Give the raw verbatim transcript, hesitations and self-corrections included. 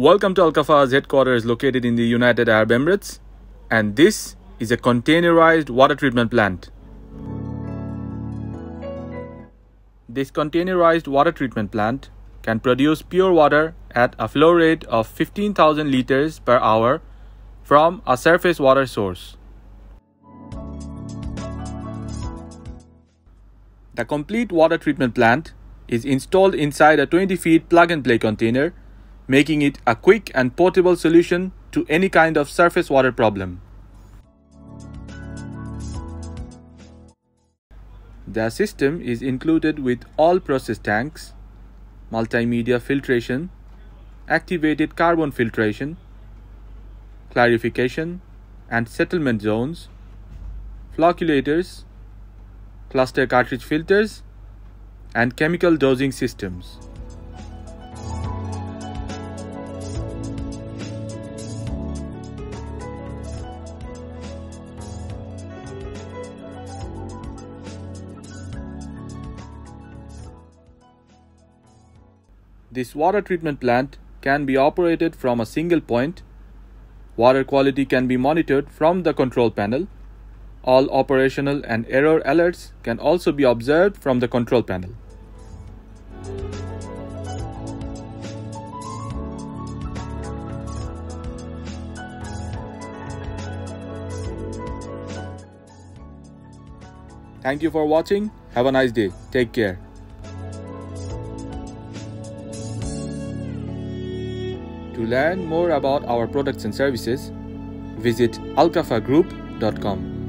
Welcome to Al Kafaah's headquarters located in the United Arab Emirates, and this is a containerized water treatment plant. This containerized water treatment plant can produce pure water at a flow rate of fifteen thousand liters per hour from a surface water source. The complete water treatment plant is installed inside a twenty feet plug-and-play container, making it a quick and portable solution to any kind of surface water problem. The system is included with all process tanks, multimedia filtration, activated carbon filtration, clarification and settlement zones, flocculators, cluster cartridge filters, and chemical dosing systems. This water treatment plant can be operated from a single point. Water quality can be monitored from the control panel. All operational and error alerts can also be observed from the control panel. Thank you for watching. Have a nice day. Take care. To learn more about our products and services, visit alkafaah group dot com.